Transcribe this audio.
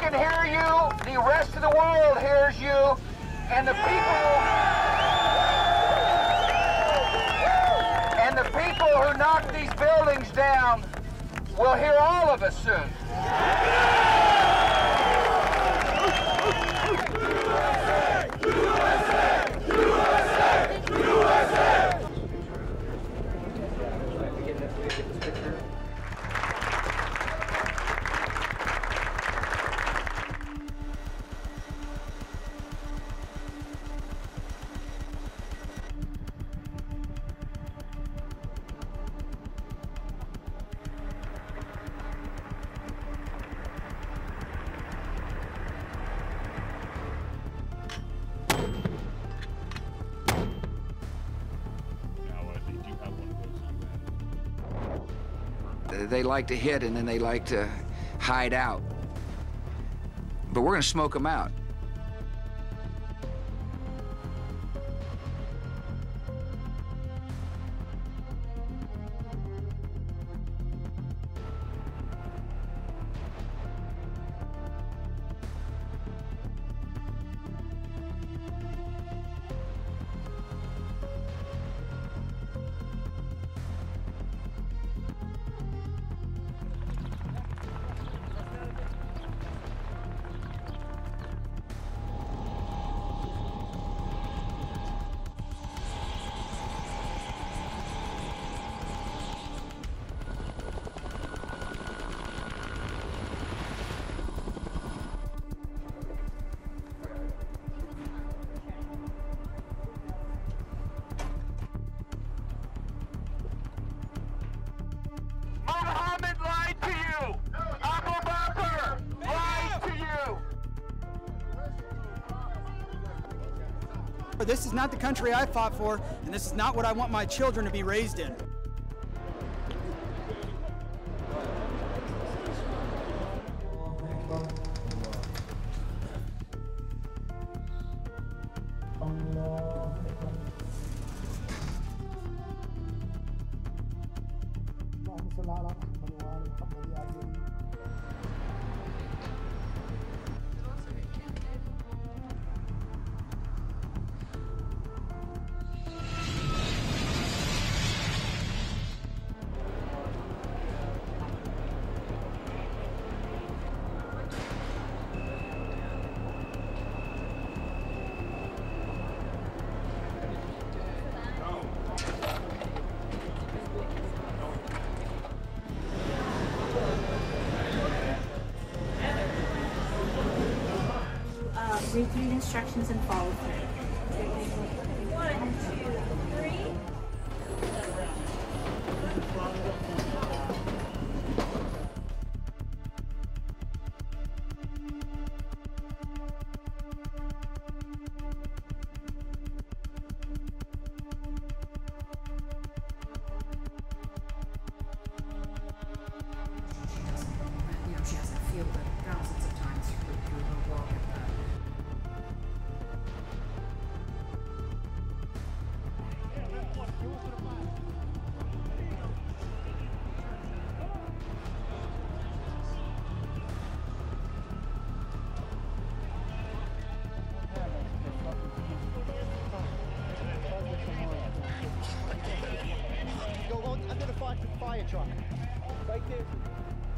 can hear you, the rest of the world hears you, and the people who knock these buildings down will hear all of us soon. They like to hit and then they like to hide out. But we're going to smoke them out. This is not the country I fought for, and this is not what I want my children to be raised in. Read through the instructions and follow through. 1, 2, 3. You know, she doesn't feel the thousands of times through her walk at the I'm gonna find the fire truck right there.